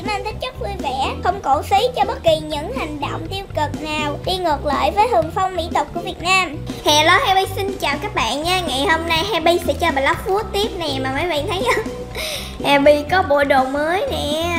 chỉ mang tính chất vui vẻ, không cổ xí cho bất kỳ những hành động tiêu cực nào đi ngược lại với thuần phong mỹ tục của Việt Nam. Hello HEBI, xin chào các bạn nha. Ngày hôm nay HEBI sẽ cho blog food tiếp nè, mà mấy bạn thấy không? HEBI có bộ đồ mới nè.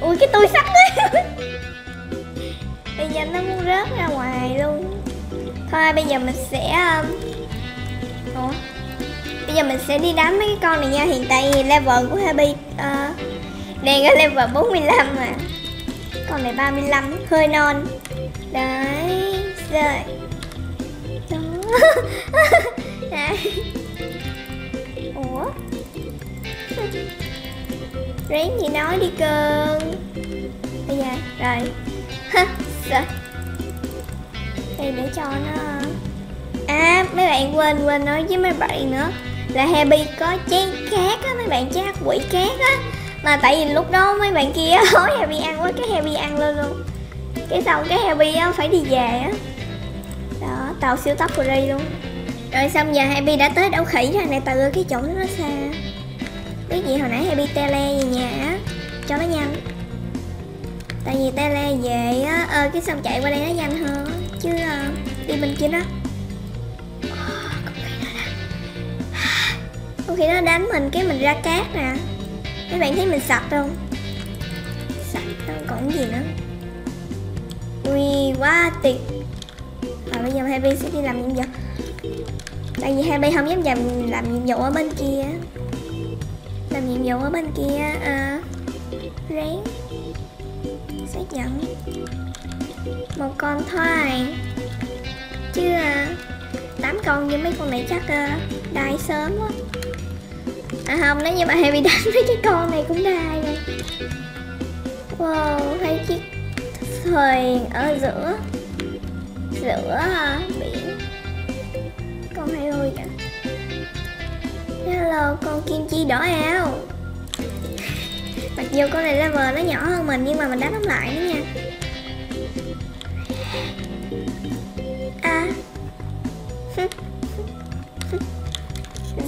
Ui, cái tôi sắt đấy. Bây giờ nó muốn rớt ra ngoài luôn. Thôi bây giờ mình sẽ đi đánh mấy cái con này nha. Hiện tại thì level của HEBI đang ở level 45 à. Con này 35, hơi non. Đấy rồi. Đó. Này. Ủa? Rén gì nói đi cơn. Bây giờ rồi. Rồi. Đây để cho nó. À, mấy bạn quên nói với mấy bạn nữa là HEBI có chén cát á, mấy bạn chát quỷ cát á. Mà tại vì lúc đó mấy bạn kia hỏi HEBI ăn quá, cái HEBI ăn lên luôn. Cái xong cái HEBI á phải đi về á. Đó, tàu siêu tốc free luôn. Rồi xong giờ HEBI đã tới đảo khỉ rồi nè, từ cái chỗ nó xa. Cái gì hồi nãy HEBI tele về nhà á, cho nó nhanh. Tại vì tele về á, cái xong chạy qua đây nó nhanh hơn. Chứ đi bên kia nó khi nó đánh mình cái mình ra cát nè. Mấy bạn thấy mình sạch không? Sạch đâu còn gì nữa. Ui quá tuyệt. Rồi bây giờ HEBI sẽ đi làm nhiệm vụ. Tại vì HEBI không dám làm nhiệm vụ ở bên kia. Làm nhiệm vụ ở bên kia rén xác nhận một con thôi. Chứ 8 con như mấy con này chắc đai sớm quá. À không, nếu như mà HEBI đánh với cái con này cũng đai rồi. Wow, thấy chiếc thuyền ở giữa biển. Con hay ơi kìa. Hello, con kim chi đỏ eo. Mặc dù con này level nó nhỏ hơn mình nhưng mà mình đánh không lại nữa nha. À.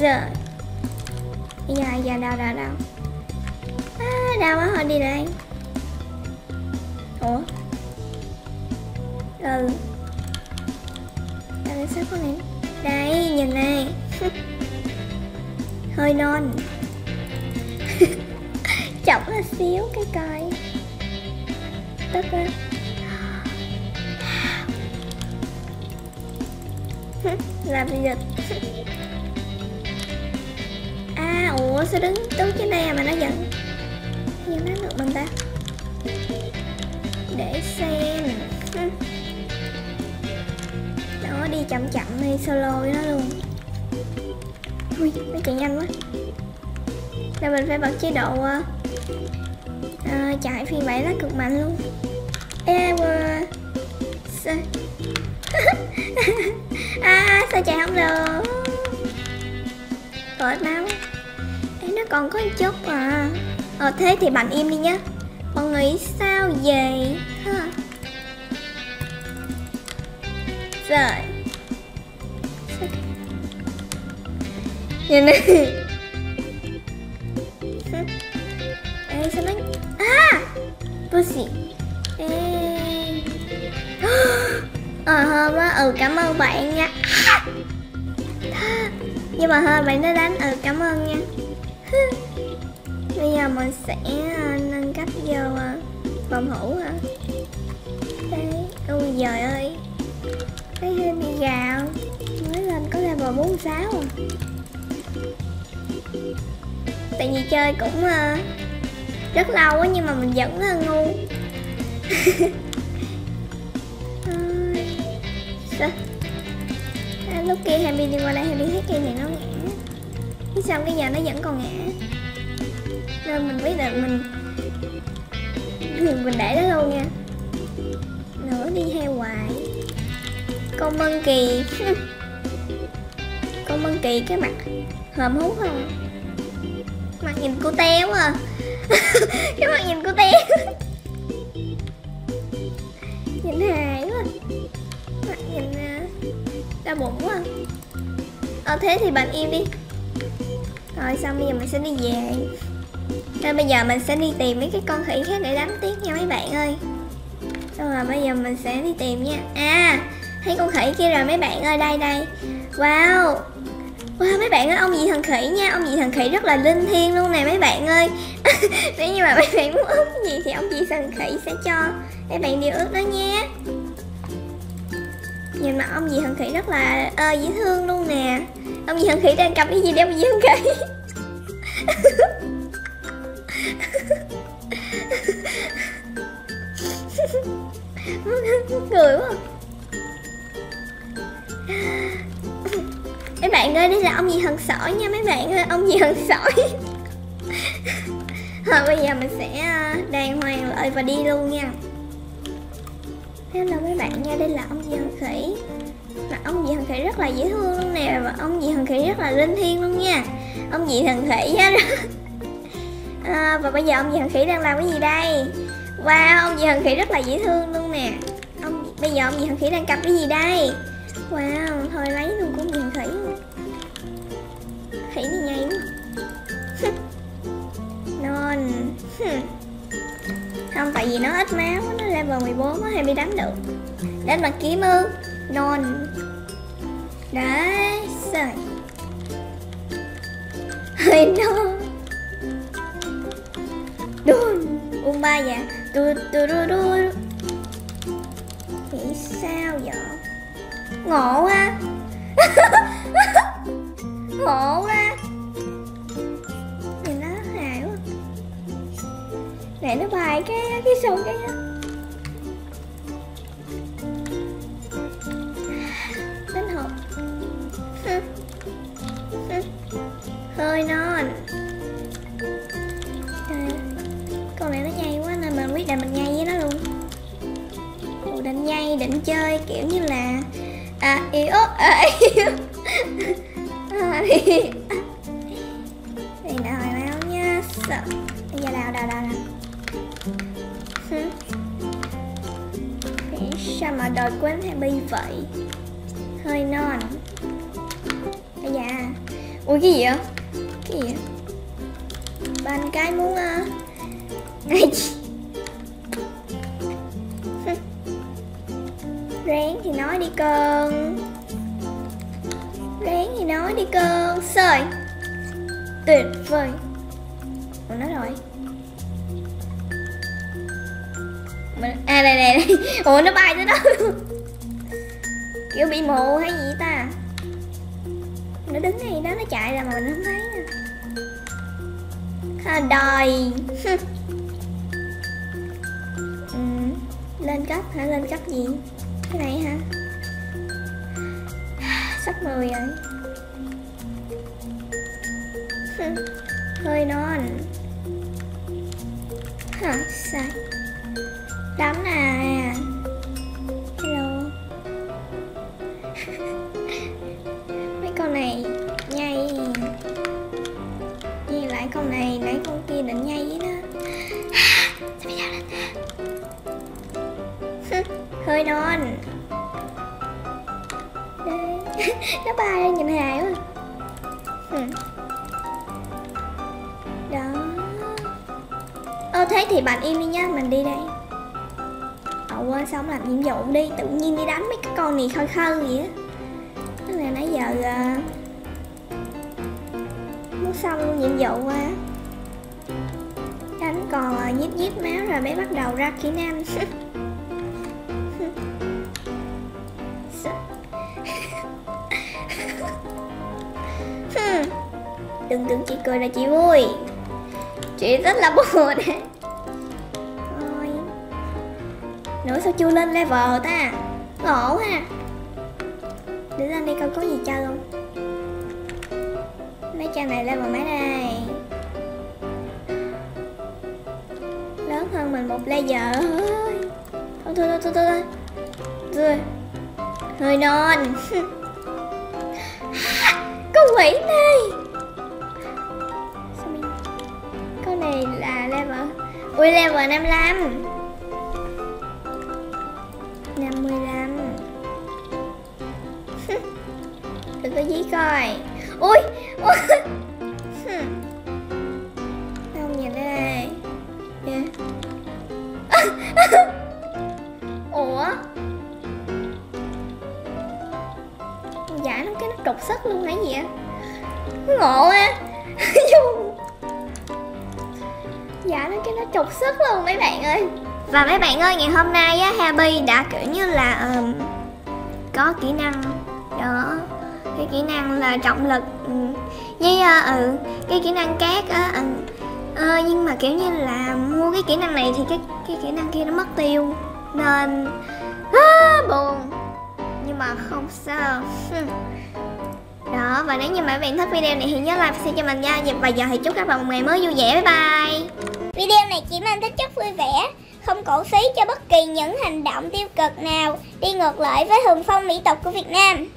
Giờ giờ đau à, đau quá, thôi đi đây. Ủa đây sao con này đây, nhìn này. Hơi non. Chọc là xíu cái coi tức quá. Làm gì vậy? À, ủa sao đứng trên đây mà nó giận? Nhưng nó được mình ta. Để xem. Đó, đi chậm chậm đi, solo với nó luôn. Ui, nó chạy nhanh quá. Rồi mình phải bật chế độ chạy phiên bản nó cực mạnh luôn. À, sao chạy không được? Tội máu. Ê, nó còn có chút à. Thế thì bạn im đi nhá. Bạn nghĩ sao vậy? Ha. Rồi. Nhìn này. Ê, sao nó... À! Pussy. Ê. Hôm á, cảm ơn bạn nha. Nhưng mà thôi bạn đã đánh, cảm ơn nha. Bây giờ mình sẽ nâng cấp vô phòng hữu hả? Đấy, ui giời ơi. Thấy HEBI gà không? Mới lên có level 46 à. Tại vì chơi cũng rất lâu quá nhưng mà mình vẫn ngu. Lúc kia HEBI đi qua đây, HEBI thấy cây này nó ngã. Thế xong cái giờ nó vẫn còn ngã. Nên mình quyết định mình để nó luôn nha. Nữa đi theo hoài. Con mân kỳ. Con mân kỳ cái mặt hòm hút không? Mặt nhìn cô téo à. Cái mặt nhìn cô téo. Nhìn hài quá. Mặt nhìn đau bụng quá. Thế thì bạn im đi. Rồi xong bây giờ mình sẽ đi về. Nên bây giờ mình sẽ đi tìm mấy cái con khỉ khác để đánh tiếp nha mấy bạn ơi. Xong rồi bây giờ mình sẽ đi tìm nha. À, thấy con khỉ kia rồi mấy bạn ơi, đây đây. Wow, wow mấy bạn ơi, ông dì thần khỉ nha. Ông dì thần khỉ rất là linh thiêng luôn nè mấy bạn ơi. Nếu như mà mấy bạn muốn ướp cái gì thì ông dì thần khỉ sẽ cho mấy bạn điều ước đó nha. Nhìn mặt ông dì thần khỉ rất là dễ thương luôn nè. Ông dì thần khỉ đang cầm cái gì để ông dì thần khỉ? Cười quá. Mấy bạn ơi, đây là ông dì thần sỏi nha mấy bạn ơi, ông dì thần sỏi. Thôi bây giờ mình sẽ đàng hoàng lại và đi luôn nha. Hello mấy bạn nha, đây là ông dì thần khỉ. Mà ông dì thần khỉ rất là dễ thương luôn nè, và ông dì thần khỉ rất là linh thiêng luôn nha. Ông dì thần khỉ á. Và bây giờ ông dì thần khỉ đang làm cái gì đây? Wow, ông dì thần khỉ rất là dễ thương luôn nè. Bây giờ ông dì thần khỉ đang cầm cái gì đây? Wow, thôi lấy luôn cũng dì thần khỉ. Khỉ này nhây quá. Non. Không, tại vì nó ít máu, nó level 14 nó hay bị đánh được. Đánh bằng kiếm ư? Non. Đấy, rồi. Hơi non. Đun. Uông ba dạ. Tu. Nghĩ sao vậy? Ngộ quá. Ngộ quá. Nhìn nó hài quá. Này nó bài cái sông cái đó. Đánh hộp. Hơi non. Con này nó nhây quá nên mình quyết định mình nhây với nó luôn. Định nhây, định chơi kiểu như là yếu. Đây là hồi máu nha. Sợ. Bây giờ đào. Sao mà đòi quên Happy vậy? Hơi non. Bây giờ. Ui cái gì vậy? Cái gì vậy? Ban cái muốn ráng thì nói đi con. Sơi. Tuyệt vời. Còn nó rồi. À đây. Ủa nó bay tới đó. Kiểu bị mù hay gì ta. Nó đứng đây đó, nó chạy ra mà mình không thấy nè. Khờ đời. Lên cấp hả? Lên cấp gì? Cái này hả? Sắp 10 rồi. Hơi non. Hả? Sai. Đấm à. Hello. Mấy con này nhây. Như lại con này, nãy con kia định nhây với nó. Hơi non. Đây. Nó bay lên nhìn hài quá. Đó. Thế thì bạn im đi nha, mình đi đây. Quên xong làm nhiệm vụ đi, tự nhiên đi đánh mấy cái con này khơi khơi vậy á. Tức là nãy giờ muốn xong nhiệm vụ qua. Đánh còn nhíp máu rồi mới bắt đầu ra kỹ năng. Đừng tưởng chị cười là chị vui. Chị rất là buồn đấy. Thôi. Nữa sao chưa lên level ta. Ngộ ha. Để lên đây coi có gì chơi không. Mấy trang này level mấy đây. Lớn hơn mình một layer. Thôi thôi. Hơi non. Con quỷ này. Này là level. Ui level 55. 55. Đừng có dí coi. Ui. Không nhìn ra. Ủa dạ lắm, cái nó trục sắt luôn hả vậy? Ngộ á. Dạ lắm, cái nó trục sắt luôn mấy bạn ơi. Và mấy bạn ơi, ngày hôm nay á, Happy đã kiểu như là có kỹ năng đó, cái kỹ năng là trọng lực với cái kỹ năng cát á. Nhưng mà kiểu như là mua cái kỹ năng này thì cái kỹ năng kia nó mất tiêu nên buồn, nhưng mà không sao. Đó, và nếu như mà các bạn thích video này thì nhớ like và share cho mình nha. Và giờ thì chúc các bạn một ngày mới vui vẻ. Bye bye. Video này chỉ mang tính chất vui vẻ, không cổ xí cho bất kỳ những hành động tiêu cực nào đi ngược lại với thuần phong mỹ tục của Việt Nam.